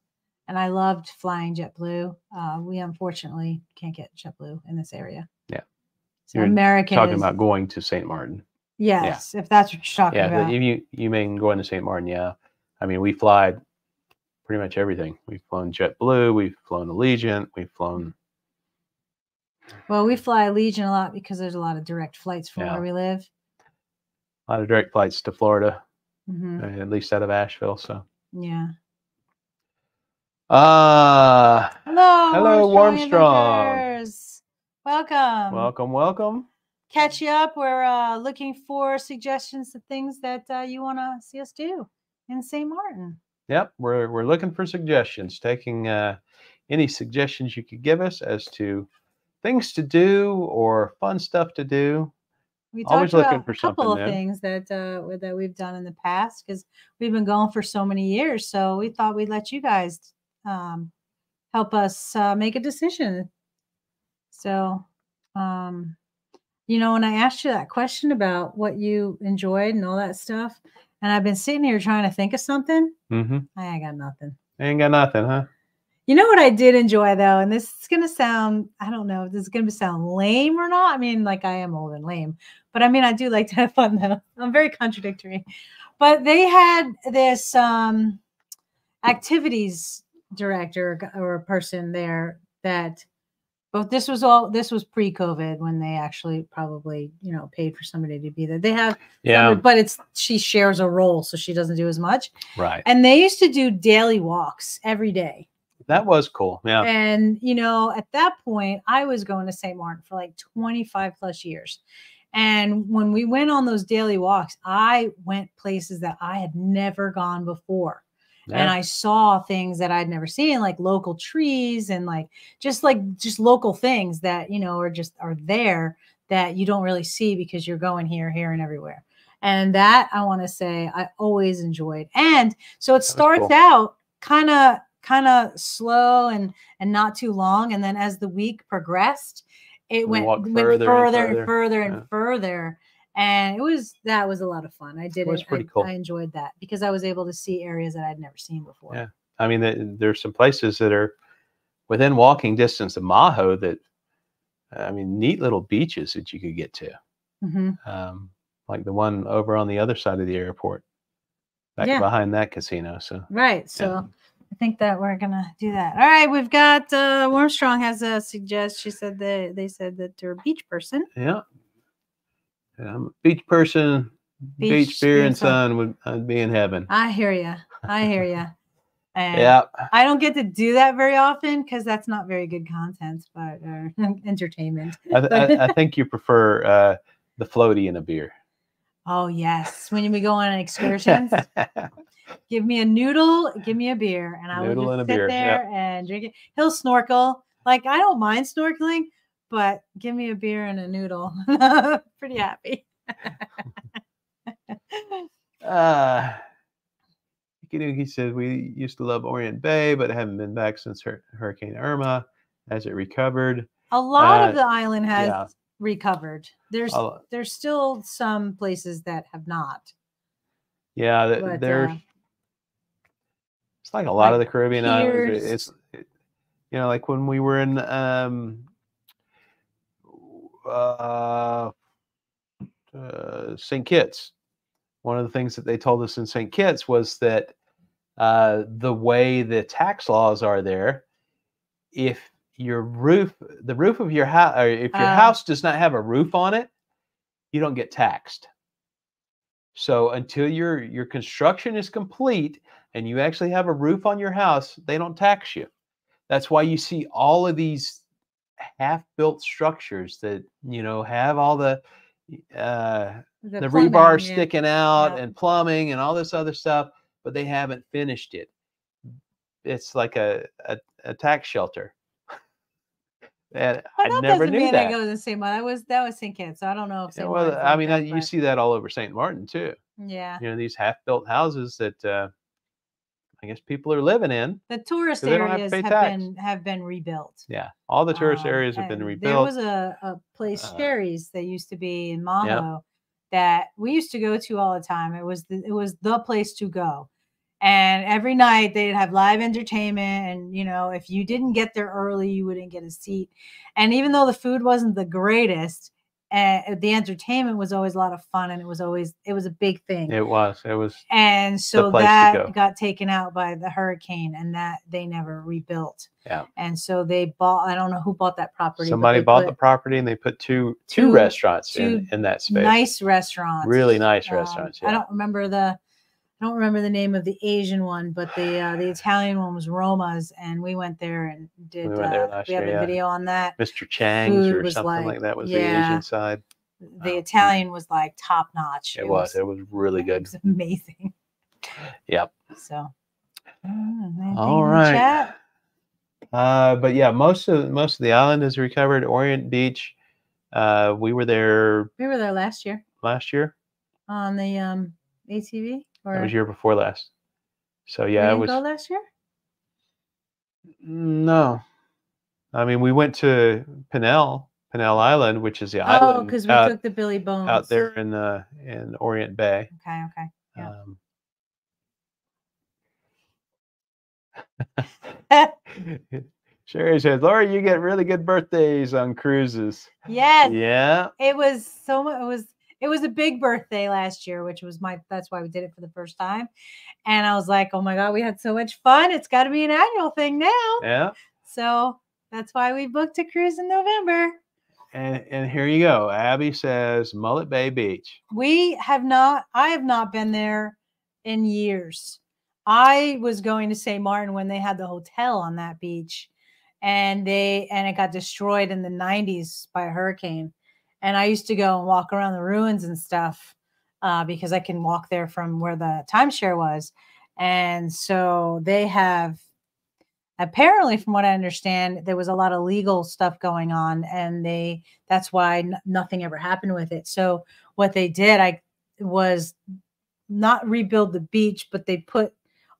and I loved flying JetBlue. Uh, we unfortunately can't get JetBlue in this area. Yeah, so American. Talking is, about going to Saint Martin. Yes, yeah. If that's what you're talking yeah, about. Yeah, you, you mean going to Saint Martin, yeah. I mean, we fly pretty much everything. We've flown JetBlue. We've flown Allegiant. We've flown... Well, we fly Allegiant a lot because there's a lot of direct flights from yeah. where we live. A lot of direct flights to Florida, mm-hmm. at least out of Asheville, so... Yeah. Uh, hello, hello, Warmstrong. Welcome. Welcome, welcome. Catch you up. We're uh, looking for suggestions of things that uh, you want to see us do in Saint Martin. Yep, we're we're looking for suggestions. Taking uh, any suggestions you could give us as to things to do or fun stuff to do. We always looking for something. A couple of things that uh, that we've done in the past because we've been going for so many years. So we thought we'd let you guys um, help us uh, make a decision. So. Um, You know, when I asked you that question about what you enjoyed and all that stuff, and I've been sitting here trying to think of something, mm-hmm. I ain't got nothing. I ain't got nothing, huh? You know what I did enjoy, though, and this is going to sound, I don't know if this is going to sound lame or not. I mean, like, I am old and lame, but I mean, I do like to have fun, though. I'm very contradictory. But they had this um, activities director or a person there that, but this was all, this was pre-COVID when they actually probably, you know, paid for somebody to be there. They have, yeah, but it's, she shares a role, so she doesn't do as much. Right. And they used to do daily walks every day. That was cool. Yeah. And, you know, at that point, I was going to Saint Martin for like twenty-five plus years. And when we went on those daily walks, I went places that I had never gone before. Yeah. And I saw things that I'd never seen, like local trees and like just like just local things that, you know, are just are there that you don't really see because you're going here, here and everywhere. And that I want to say I always enjoyed. And so it starts cool. out kind of kind of slow and and not too long. And then as the week progressed, it and went, went further, further and further and further. And yeah. further. And it was, that was a lot of fun. I did it. Was it. Pretty I, cool. I enjoyed that because I was able to see areas that I'd never seen before. Yeah. I mean, the, there's some places that are within walking distance of Maho that, I mean, neat little beaches that you could get to. Mm-hmm. Um, like the one over on the other side of the airport, back yeah. behind that casino. So, right. So yeah. I think that we're going to do that. All right. We've got, uh, Warmstrong has a suggest. She said that they said that they're a beach person. Yeah. I'm a beach person. Beach, beach beer, and sun would I'd be in heaven. I hear you. I hear you. Yeah. I don't get to do that very often because that's not very good content, but or entertainment. I, th I, I think you prefer uh, the floaty and a beer. Oh yes, when we go on excursions, give me a noodle, give me a beer, and I noodle will just sit beer. there yep. and drink it. He'll snorkel. Like I don't mind snorkeling. But give me a beer and a noodle. Pretty happy. uh, Hikanuki says, we used to love Orient Bay, but haven't been back since Hur Hurricane Irma. Has it recovered? A lot uh, of the island has yeah. recovered. There's I'll, there's still some places that have not. Yeah, th but, there's. Uh, it's like a lot like of the Caribbean islands. It's, it, You know, like when we were in um, uh, uh, Saint Kitts, one of the things that they told us in Saint Kitts was that uh, the way the tax laws are there, if your roof, the roof of your house, or if your uh, house does not have a roof on it, you don't get taxed. So until your your construction is complete and you actually have a roof on your house, they don't tax you. That's why you see all of these half-built structures that, you know, have all the uh, the, the plumbing, rebar yeah. sticking out yeah. and plumbing and all this other stuff, but they haven't finished it. It's like a a, a tax shelter. And I, I never knew that. I go to the same one. I was that was Saint Kitts, so I don't know if. Yeah, well, I mean, that, you but... see that all over Saint Martin too. Yeah. You know, these half-built houses that uh, I guess people are living in. The tourist areas have, have been have been rebuilt. Yeah, all the tourist um, areas have been rebuilt. There was a, a place, uh, Sherry's, that used to be in Maho yeah. that we used to go to all the time. It was the, it was the place to go. And every night they'd have live entertainment. And, you know, if you didn't get there early, you wouldn't get a seat. And even though the food wasn't the greatest, uh, the entertainment was always a lot of fun. And it was always, it was a big thing. It was, it was. And so that go. got taken out by the hurricane and that they never rebuilt. Yeah. And so they bought, I don't know who bought that property. Somebody bought the property and they put two, two, two restaurants two in, in that space. Nice restaurants. Really nice um, restaurants. Yeah. I don't remember the. I don't remember the name of the Asian one, but the uh, the Italian one was Roma's, and we went there and did. We went there last uh, we have year, a yeah. video on that. Mister Chang's Food or something like, like that was yeah, the Asian side. The oh, Italian yeah. was like top notch. It, it was, was. It was really good. It was amazing. Yep. So. Oh, all right. Uh, but yeah, most of most of the island is recovered. Orient Beach. Uh, we were there. We were there last year. Last year. On the um, A T V. Or it was year before last. So yeah, did it was. Go last year? No, I mean we went to Pinel, Pinel Island, which is the oh, island. Oh, because we out, took the Billy Bones out there in the in Orient Bay. Okay, okay, yeah. Um, Sherry says, "Laura, you get really good birthdays on cruises." Yes. Yeah. It was so much. It was. It was a big birthday last year, which was my, that's why we did it for the first time. And I was like, oh my God, we had so much fun. It's got to be an annual thing now. Yeah. So that's why we booked a cruise in November. And, and here you go. Abby says Mullet Bay Beach. We have not, I have not been there in years. I was going to Saint Martin when they had the hotel on that beach and they, and it got destroyed in the nineties by a hurricane. And I used to go and walk around the ruins and stuff uh, because I can walk there from where the timeshare was. And so they have, apparently, from what I understand, there was a lot of legal stuff going on. And they that's why n nothing ever happened with it. So what they did I was not rebuild the beach, but they put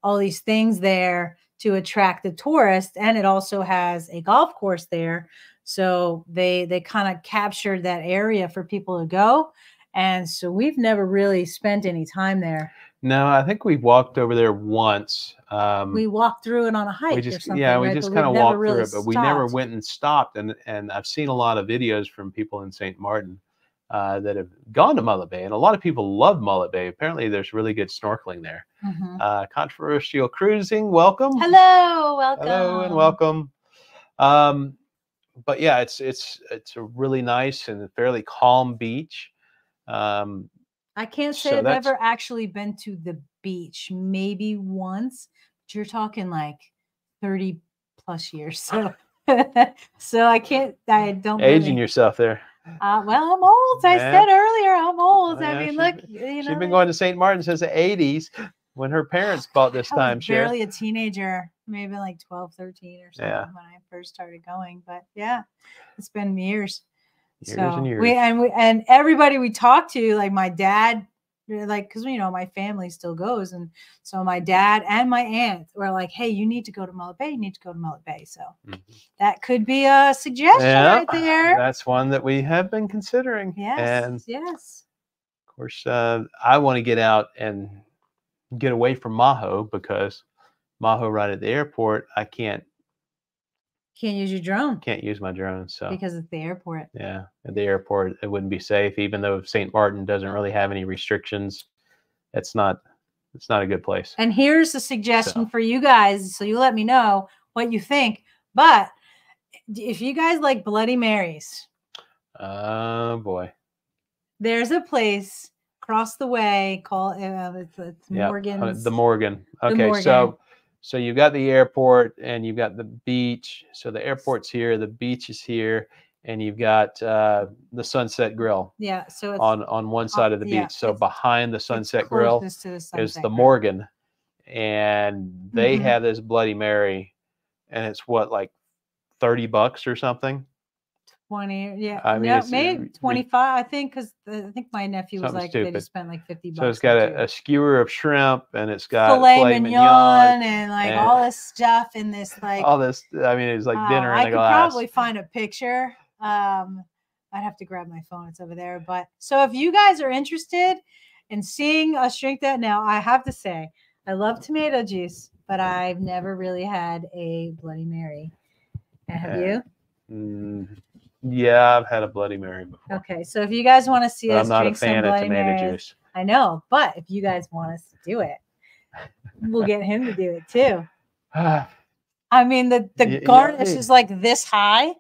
all these things there to attract the tourists. And it also has a golf course there. So they they kind of captured that area for people to go. And so we've never really spent any time there. No, I think we walked over there once. Um, we walked through it on a hike we just, or something. Yeah, right? we just kind of walked really through it, but stopped. we never went and stopped. And and I've seen a lot of videos from people in Saint Martin uh, that have gone to Mullet Bay. And a lot of people love Mullet Bay. Apparently, there's really good snorkeling there. Mm-hmm. uh, controversial cruising, welcome. Hello, welcome. Hello and welcome. Um, But yeah, it's it's it's a really nice and fairly calm beach. Um, I can't say so I've ever actually been to the beach, maybe once. But you're talking like thirty plus years, so so I can't. I don't aging really, yourself there. Uh, well, I'm old. I yeah. said earlier, I'm old. Oh, yeah, I mean, look, been, you know, she's been going to Saint Martin since the eighties when her parents bought this I time. Was barely Sharon. a teenager. Maybe like twelve, thirteen or something yeah. when I first started going, but yeah, it's been years, years so and years. We, and we, and everybody we talked to, like my dad, like, cause you know, my family still goes. And so my dad and my aunt were like, hey, you need to go to Mullet Bay. You need to go to Mullet Bay. So mm-hmm. that could be a suggestion yeah, right there. That's one that we have been considering. Yes. And yes. Of course, uh, I want to get out and get away from Maho because Maho right at the airport, I can't Can't use your drone. Can't use my drone. So because it's the airport. Yeah. At the airport, it wouldn't be safe, even though Saint Martin doesn't really have any restrictions. It's not, it's not a good place. And here's a suggestion so. for you guys. So you let me know what you think. But if you guys like Bloody Marys. Oh, uh, boy. There's a place across the way called uh, it's, it's yep. Morgan's. The Morgan. Okay. The Morgan. So. So you've got the airport and you've got the beach. So the airport's here, the beach is here, and you've got uh, the Sunset Grill. Yeah. So it's, on on one side on, of the beach. Yeah, so behind the Sunset Grill the sunset is the Morgan, and they mm-hmm. have this Bloody Mary, and it's what, like thirty bucks or something. Twenty. Yeah. I mean, no, maybe twenty-five. I think because I think my nephew was like stupid. They just spent like fifty bucks. So it's got a, a skewer of shrimp, and it's got filet, filet mignon, mignon and like and all this stuff in this like all this. I mean, it was like uh, dinner in I a could glass. Probably find a picture. Um, I'd have to grab my phone. It's over there. But so if you guys are interested in seeing us drink that now, I have to say I love tomato juice, but I've never really had a Bloody Mary. Have yeah. you? Mm. Yeah, I've had a Bloody Mary before. Okay, so if you guys want to see us drink some Bloody Marys, I know, but if you guys want us to do it, we'll get him to do it too. I mean, the the yeah, garnish yeah. is like this high,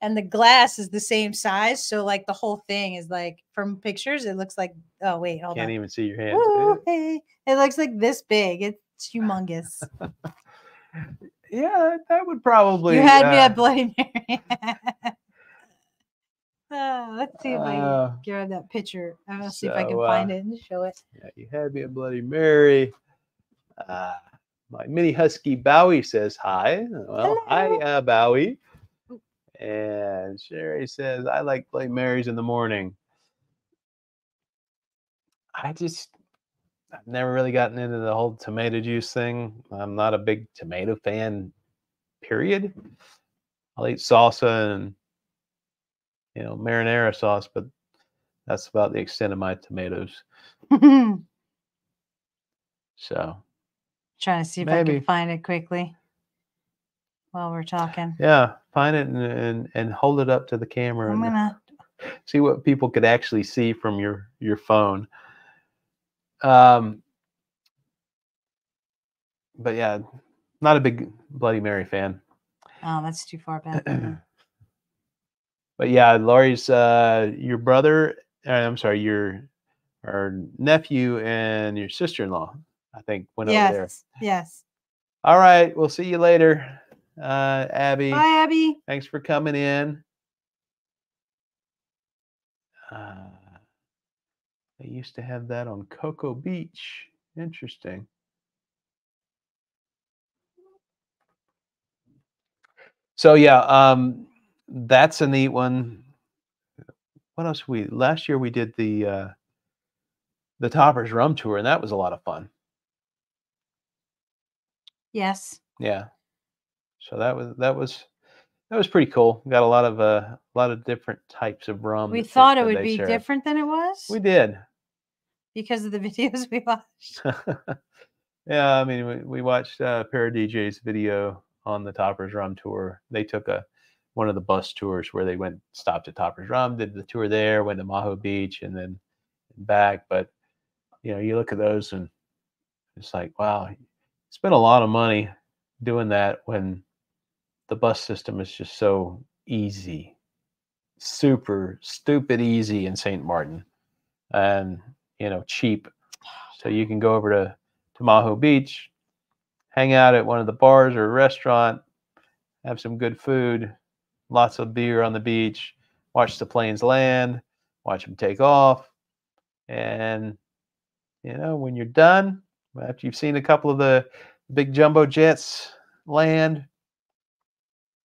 and the glass is the same size, so like the whole thing is like from pictures, it looks like oh wait, hold on. Can't even see your hands. Ooh, hey. It looks like this big. It's humongous. Yeah, that would probably. You had uh, me at Bloody Mary. Oh, let's see if I can grab that picture. I'm going to see if I can uh, find it and show it. Yeah, you had me a Bloody Mary. Uh, my mini husky Bowie says hi. Well, hello. Hi, uh, Bowie. And Sherry says, I like Bloody Marys in the morning. I just, I've never really gotten into the whole tomato juice thing. I'm not a big tomato fan, period. I'll eat salsa and you know, marinara sauce, but that's about the extent of my tomatoes. So, trying to see if maybe. I can find it quickly while we're talking. Yeah, find it and and, and hold it up to the camera. I'm and gonna see what people could actually see from your your phone. Um, but yeah, not a big Bloody Mary fan. Oh, that's too far back. But yeah, Laurie's uh, your brother. Uh, I'm sorry, your our nephew and your sister-in-law. I think went yes, over there. Yes. Yes. All right. We'll see you later, uh, Abby. Bye, Abby. Thanks for coming in. Uh, they used to have that on Cocoa Beach. Interesting. So yeah. Um, That's a neat one. What else we last year we did the uh the Toppers Rum Tour, and that was a lot of fun. Yes. Yeah. So that was that was that was pretty cool. We got a lot of uh, a lot of different types of rum. We thought it would be served. different than it was. We did. Because of the videos we watched. Yeah, I mean we, we watched uh Para D J's video on the Toppers Rum Tour. They took a one of the bus tours where they went, stopped at Topper's Rum, did the tour there, went to Maho Beach and then back. But, you know, you look at those and it's like, wow, you spent a lot of money doing that when the bus system is just so easy, super stupid easy in Saint Martin and, you know, cheap. So you can go over to, to Maho Beach, hang out at one of the bars or a restaurant, have some good food, lots of beer on the beach, watch the planes land, watch them take off. And, you know, when you're done, after you've seen a couple of the big jumbo jets land,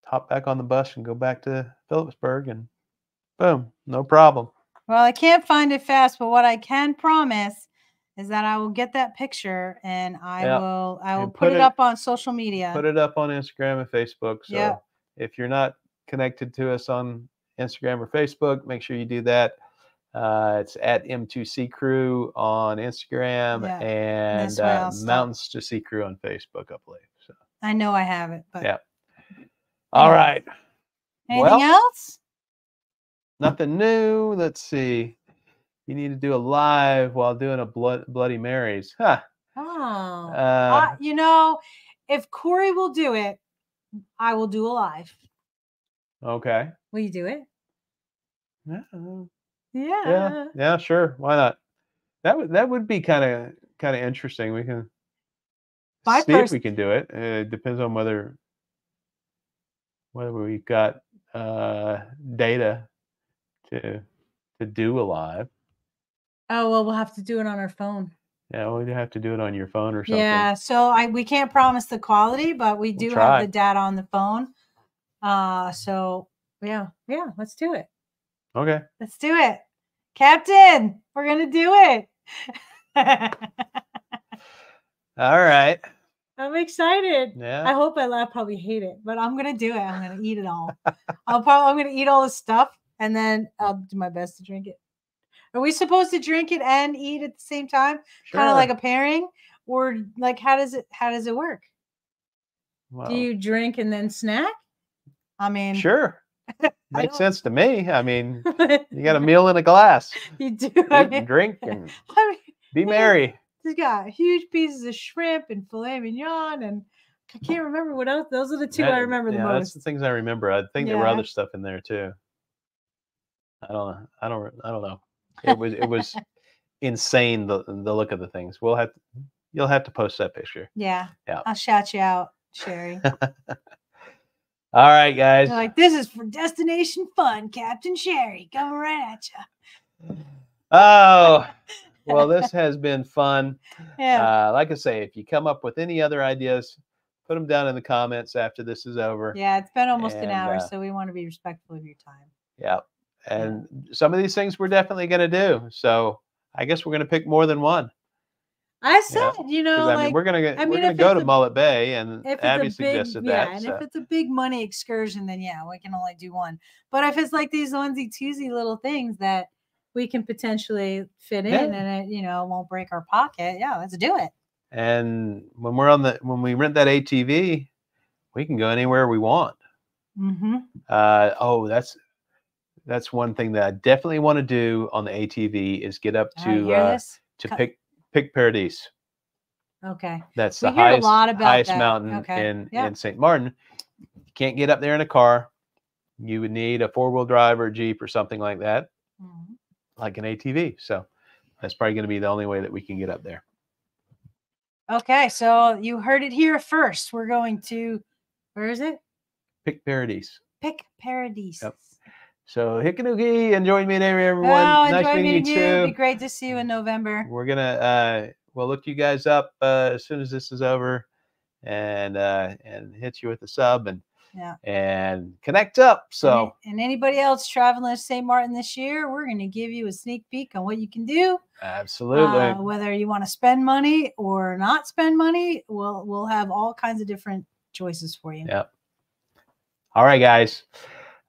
hop back on the bus and go back to Phillipsburg and boom, no problem. Well, I can't find it fast, but what I can promise is that I will get that picture and I yeah. will I will and put, put it, it up on social media. Put it up on Instagram and Facebook. So yeah. if you're not connected to us on Instagram or Facebook, make sure you do that. Uh, it's at M two C Crew on Instagram yeah. and uh, Mountains to Sea Crew on Facebook, I believe. So I know I have it, but yeah. All right. Anything well, else? Nothing new. Let's see. You need to do a live while doing a blood, Bloody Marys. Huh. Oh. Uh, uh, you know, if Corey will do it, I will do a live. Okay. Will you do it? Yeah. Yeah. Yeah, sure. Why not? That would that would be kind of kind of interesting. We can My see first... if we can do it. It depends on whether whether we've got uh, data to to do a live. Oh well, we'll have to do it on our phone. Yeah, well, you have to do it on your phone or something. Yeah, so I we can't promise the quality, but we do we'll have the data on the phone. Uh, so yeah, yeah, let's do it. Okay. Let's do it. Captain, we're going to do it. All right. I'm excited. Yeah. I hope I laugh, probably hate it, but I'm going to do it. I'm going to eat it all. I'll probably, I'm going to eat all the stuff and then I'll do my best to drink it. Are we supposed to drink it and eat at the same time? Sure. Kind of like a pairing, or like, how does it, how does it work? Well, do you drink and then snack? I mean, sure. Makes sense to me. I mean, you got a meal in a glass. You do. Eat I mean, and drink and I mean, be merry. He's got huge pieces of shrimp and filet mignon, and I can't remember what else. Those are the two that, I remember yeah, the most. That's the things I remember. I think yeah. there were other stuff in there too. I don't know. I don't. I don't know. It was. It was insane. The the look of the things. We'll have. To, you'll have to post that picture. Yeah. Yeah. I'll shout you out, Sherry. All right, guys. They're like, this is for destination fun, Captain Sherry. Coming right at you. Oh, well, this has been fun. Yeah. Uh, like I say, if you come up with any other ideas, put them down in the comments after this is over. Yeah, it's been almost and, an hour, uh, so we want to be respectful of your time. Yeah. And yeah. some of these things we're definitely going to do. So I guess we're going to pick more than one. I said, yeah. you know, I like mean, we're gonna I mean, we're gonna go to a, Mullet Bay, and Abby suggested big, that. Yeah, and so. if it's a big money excursion, then yeah, we can only do one. But if it's like these onesie twosie little things that we can potentially fit in, yeah. and it you know won't break our pocket, yeah, let's do it. And when we're on the when we rent that A T V, we can go anywhere we want. Mm-hmm. Uh, oh, that's that's one thing that I definitely want to do on the A T V is get up to uh, uh, to Co pick. Pic Paradis. Okay. That's we the highest, a lot about highest that. mountain okay. in, yeah. in Saint Martin. You can't get up there in a car. You would need a four-wheel drive or a Jeep or something like that, mm-hmm. like an A T V. So that's probably going to be the only way that we can get up there. Okay. So you heard it here first. We're going to, where is it? Pic Paradis. Pic Paradis. Yep. So Hikanuki, enjoy meeting everyone. Oh, nice enjoy meeting, meeting you. you. It'd be great to see you in November. We're gonna uh, we'll look you guys up uh, as soon as this is over, and uh, and hit you with a sub and yeah. and connect up. So and, and anybody else traveling to Saint Martin this year, we're gonna give you a sneak peek on what you can do. Absolutely. Uh, whether you want to spend money or not spend money, we'll we'll have all kinds of different choices for you. Yep. All right, guys.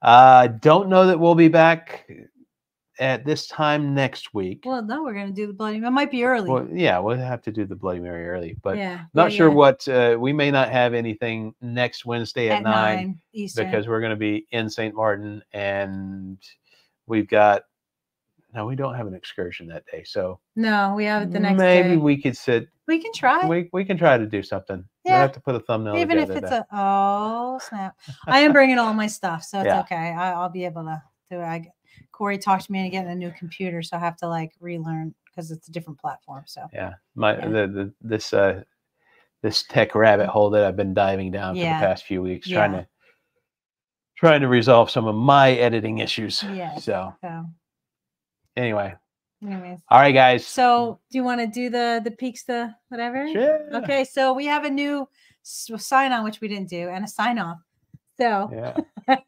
Uh, don't know that we'll be back at this time next week. Well, no, we're going to do the Bloody Mary. It might be early. Well, yeah, we'll have to do the Bloody Mary early, but yeah, not yeah, sure yeah. what, uh, we may not have anything next Wednesday at, at nine, nine Eastern, because we're going to be in Saint Martin, and we've got, no, we don't have an excursion that day. So no, we have it the next maybe day. Maybe we could sit. We can try. We, we can try to do something. Yeah. We'll have to put a thumbnail Even together. Even if it's a, oh, snap. I am bringing all my stuff, so it's yeah. okay. I, I'll be able to do it. I, Corey talked me into getting a new computer, so I have to like relearn because it's a different platform. So yeah, my yeah. The, the this uh this tech rabbit hole that I've been diving down yeah. for the past few weeks, yeah. trying to trying to resolve some of my editing issues. Yeah. So. so. Anyway. Anyways. All right, guys. So do you want to do the the peaks, the whatever? Sure. Okay. So we have a new sign on, which we didn't do, and a sign off. So yeah.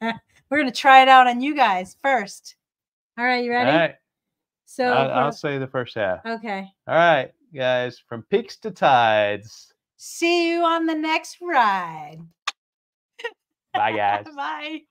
we're going to try it out on you guys first. All right. You ready? All right. So I'll, I'll say the first half. Okay. All right, guys. From peaks to tides. See you on the next ride. Bye, guys. Bye.